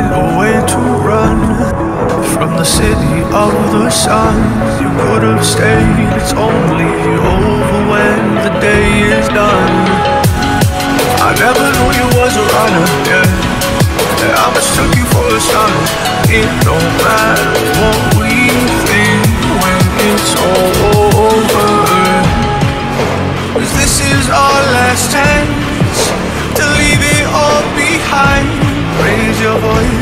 find a way to run from the city of the sun. You could have stayed, it's only over when the day is done. I never knew you was a runner, yeah. I mistook you for a son. It don't matter what we think when it's all over, 'cause this is our last chance to leave it all behind. Raise your voice.